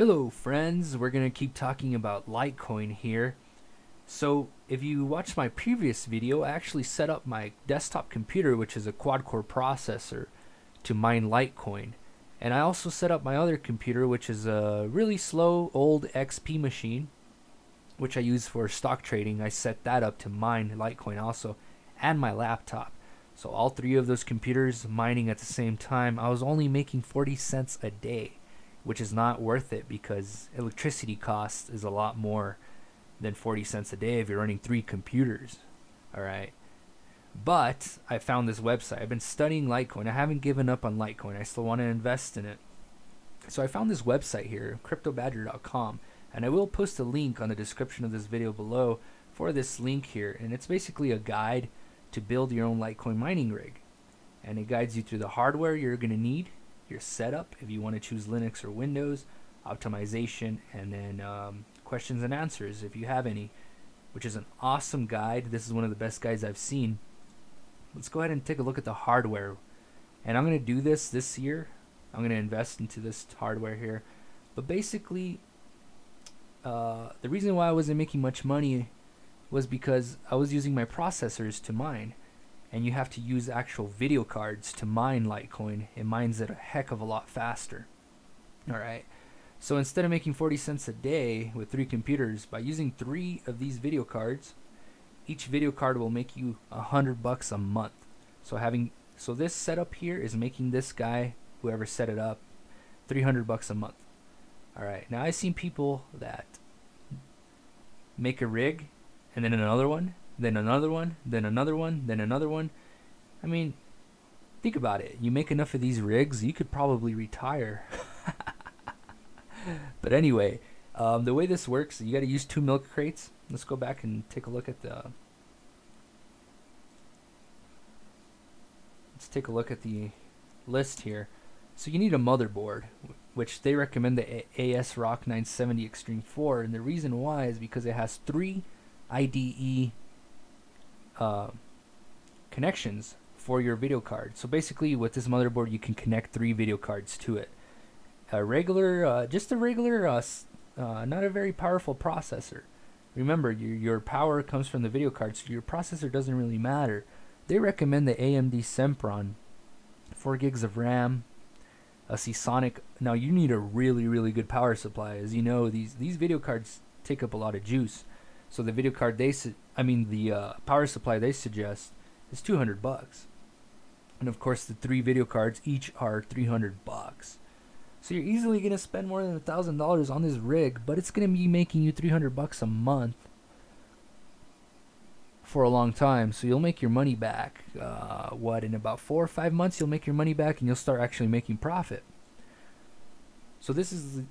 Hello friends, we're going to keep talking about Litecoin here. So if you watched my previous video, I actually set up my desktop computer, which is a quad-core processor, to mine Litecoin. And I also set up my other computer, which is a really slow old XP machine, which I use for stock trading. I set that up to mine Litecoin also, and my laptop. So all three of those computers mining at the same time. I was only making 40 cents a day, which is not worth it because electricity cost is a lot more than 40 cents a day if you're running three computers. All right, but I found this website. I've been studying Litecoin. I haven't given up on Litecoin. I still want to invest in it. So I found this website here, CryptoBadger.com, and I will post a link on the description of this video below for this link here. And it's basically a guide to build your own Litecoin mining rig. And it guides you through the hardware you're going to need, your setup if you want to choose Linux or Windows, optimization, and then questions and answers if you have any, which is an awesome guide. This is one of the best guides I've seen. Let's go ahead and take a look at the hardware. And I'm going to do this year. I'm going to invest into this hardware here. But basically, the reason why I wasn't making much money was because I was using my processors to mine. And you have to use actual video cards to mine Litecoin. It mines it a heck of a lot faster. Alright, so instead of making 40 cents a day with three computers, by using three of these video cards, each video card will make you $100 a month. So this setup here is making this guy, whoever set it up, $300 a month. Alright, now I've seen people that make a rig and then another one, then another one, then another one, then another one. I mean, think about it. You make enough of these rigs, you could probably retire. But anyway, the way this works, you got to use two milk crates. Let's go back and take a look at the. Let's take a look at the list here. So you need a motherboard, which they recommend the AS rock 970 extreme 4, and the reason why is because it has three IDE connections for your video card. So basically with this motherboard you can connect three video cards to it. Not a very powerful processor. Remember, your power comes from the video card, so your processor doesn't really matter. They recommend the AMD Sempron, 4 gigs of RAM, a Seasonic. Now you need a really good power supply. As you know, these video cards take up a lot of juice. So the video card the power supply they suggest is $200. And of course the three video cards each are $300. So you're easily going to spend more than $1,000 on this rig, but it's going to be making you $300 a month for a long time. So you'll make your money back, in about 4 or 5 months you'll make your money back and you'll start actually making profit. So this is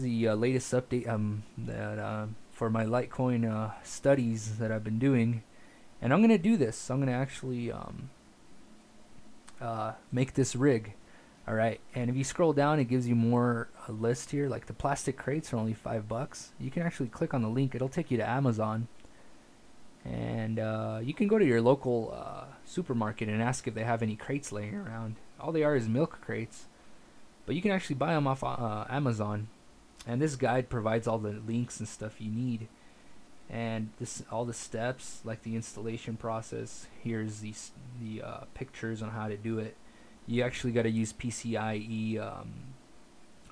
the latest update for my Litecoin studies that I've been doing. And I'm gonna do this. I'm gonna actually make this rig. Alright, and if you scroll down, it gives you more list here, like the plastic crates are only $5. You can actually click on the link, it'll take you to Amazon, and you can go to your local supermarket and ask if they have any crates laying around. All they are is milk crates, but you can actually buy them off Amazon. And this guide provides all the links and stuff you need, and all the steps, like the installation process. Here's the pictures on how to do it. You actually got to use PCIe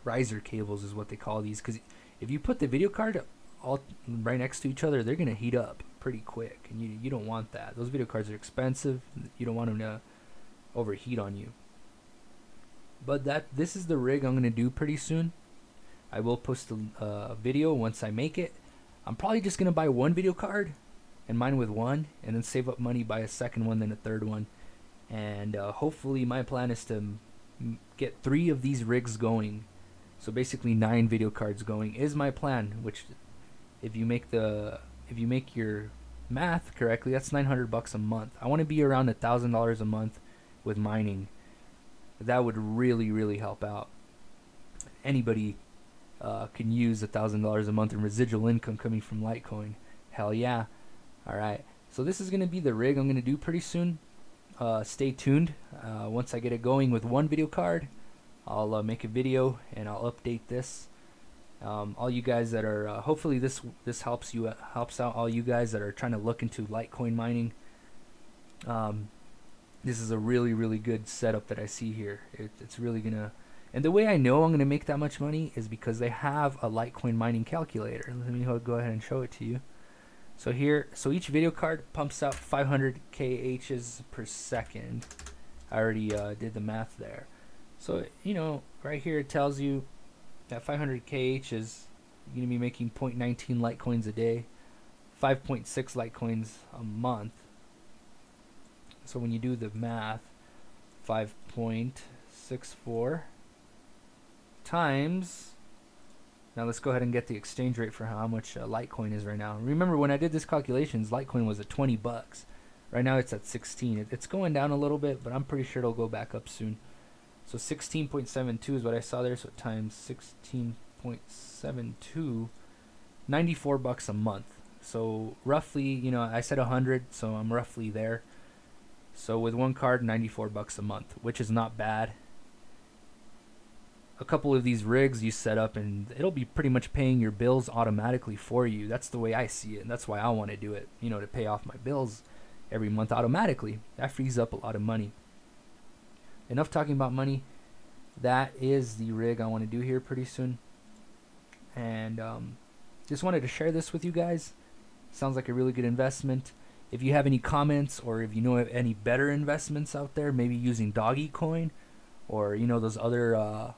riser cables is what they call these, because if you put the video card all right next to each other, they're gonna heat up pretty quick, and you don't want that. Those video cards are expensive. You don't want them to overheat on you. But this is the rig I'm gonna do pretty soon. I will post a video once I make it. I'm probably just going to buy one video card and mine with one, and then save up money, buy a second one, then a third one. And hopefully my plan is to get three of these rigs going. So basically 9 video cards going is my plan, which if you make your math correctly, that's $900 a month. I want to be around $1,000 a month with mining. That would really help out. Anybody can use $1,000 a month in residual income coming from Litecoin. Hell yeah. Alright, so this is going to be the rig I'm going to do pretty soon. Stay tuned. Once I get it going with one video card, I'll make a video and I'll update this. All you guys that are hopefully this helps you helps out all you guys that are trying to look into Litecoin mining. This is a really good setup that I see here. It's really gonna, and the way I know I'm gonna make that much money is because they have a Litecoin mining calculator. Let me go ahead and show it to you. So here, so each video card pumps out 500 kHs per second. I already did the math there. So you know, right here it tells you that 500 kH is going to be making 0.19 Litecoins a day, 5.6 Litecoins a month. So when you do the math, 5.64 times, now let's go ahead and get the exchange rate for how much Litecoin is right now. Remember, when I did this calculations, Litecoin was at 20 bucks. Right now it's at 16. It's going down a little bit, but I'm pretty sure it'll go back up soon. So 16.72 is what I saw there, so times 16.72, 94 bucks a month. So roughly, you know, I said 100, so I'm roughly there. So with one card, 94 bucks a month, which is not bad. A couple of these rigs you set up and it'll be pretty much paying your bills automatically for you. That's the way I see it, and that's why I want to do it, you know, to pay off my bills every month automatically. That frees up a lot of money. Enough talking about money. That is the rig I want to do here pretty soon, and just wanted to share this with you guys. Sounds like a really good investment. If you have any comments, or if you know of any better investments out there, maybe using DoggyCoin, or you know, those other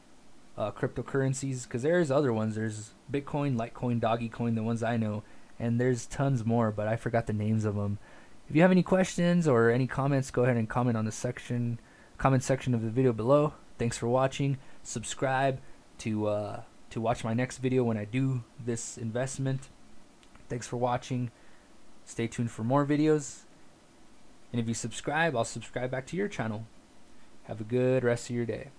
cryptocurrencies, because there's other ones. There's Bitcoin, Litecoin, DoggyCoin, the ones I know, and there's tons more, but I forgot the names of them. If you have any questions or any comments, go ahead and comment on the section. Comment section of the video below. Thanks for watching. Subscribe to watch my next video when I do this investment. Thanks for watching. Stay tuned for more videos. And if you subscribe, I'll subscribe back to your channel. Have a good rest of your day.